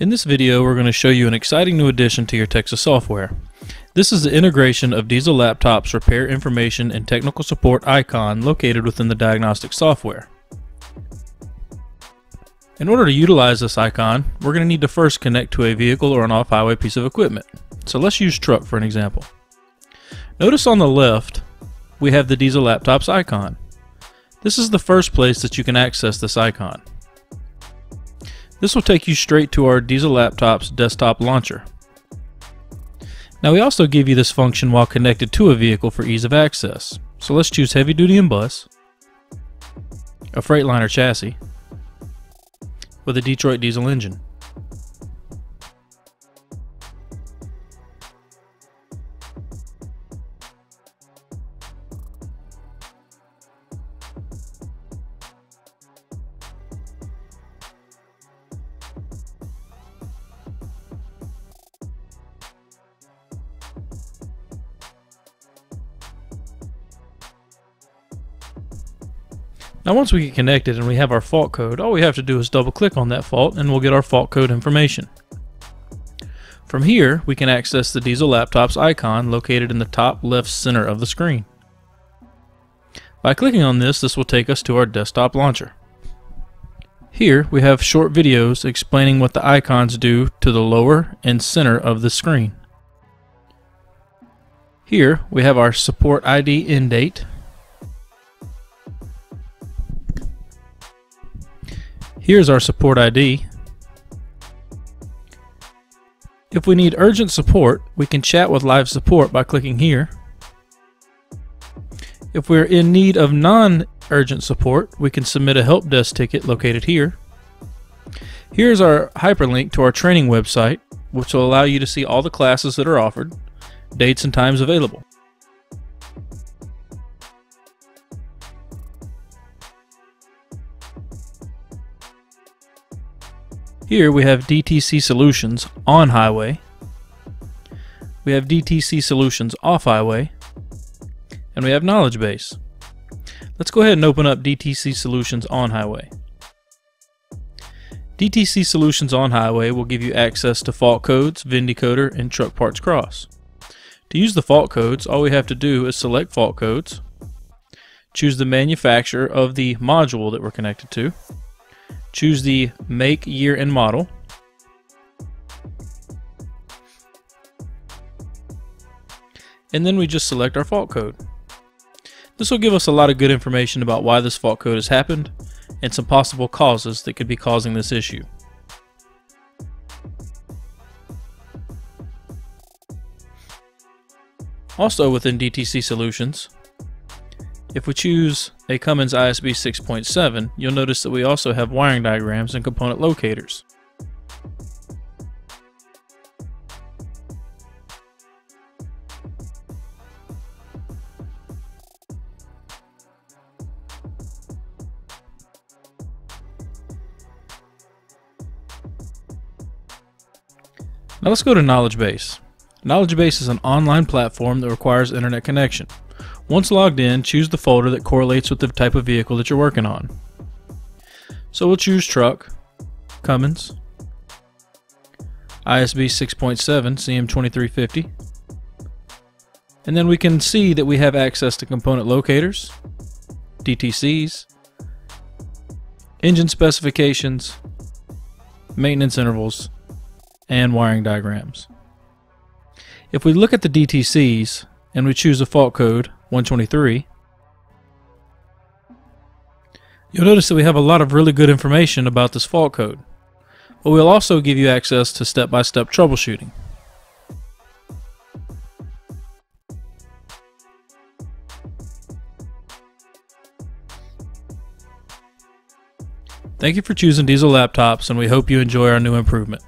In this video, we're going to show you an exciting new addition to your TEXA software. This is the integration of Diesel Laptops repair information and technical support icon located within the diagnostic software. In order to utilize this icon, we're going to need to first connect to a vehicle or an off-highway piece of equipment. So let's use truck for an example. Notice on the left, we have the Diesel Laptops icon. This is the first place that you can access this icon. This will take you straight to our Diesel Laptops desktop launcher. Now we also give you this function while connected to a vehicle for ease of access. So let's choose heavy duty and bus, a Freightliner chassis, with a Detroit diesel engine. Now once we get connected and we have our fault code, all we have to do is double click on that fault and we'll get our fault code information. From here, we can access the Diesel Laptops icon located in the top left center of the screen. By clicking on this will take us to our desktop launcher. Here we have short videos explaining what the icons do to the lower and center of the screen. Here we have our support ID end date. Here's our support ID. If we need urgent support, we can chat with live support by clicking here. If we're in need of non-urgent support, we can submit a help desk ticket located here. Here's our hyperlink to our training website, which will allow you to see all the classes that are offered, dates and times available. Here we have DTC Solutions on highway, we have DTC Solutions off highway, and we have knowledge base. Let's go ahead and open up DTC Solutions on highway. DTC Solutions on highway will give you access to fault codes, VIN decoder, and Truck Parts Cross. To use the fault codes, all we have to do is select fault codes, choose the manufacturer of the module that we're connected to, choose the make, year, and model. And then we just select our fault code. This will give us a lot of good information about why this fault code has happened and some possible causes that could be causing this issue. Also within DTC Solutions, if we choose a Cummins ISB 6.7, you'll notice that we also have wiring diagrams and component locators. Now let's go to Knowledge Base. Knowledge Base is an online platform that requires internet connection. Once logged in, choose the folder that correlates with the type of vehicle that you're working on. So we'll choose Truck, Cummins, ISB 6.7, CM2350, and then we can see that we have access to component locators, DTCs, engine specifications, maintenance intervals, and wiring diagrams. If we look at the DTCs, and we choose a fault code 123, you'll notice that we have a lot of really good information about this fault code, but we'll also give you access to step-by-step troubleshooting. Thank you for choosing Diesel Laptops, and we hope you enjoy our new improvement.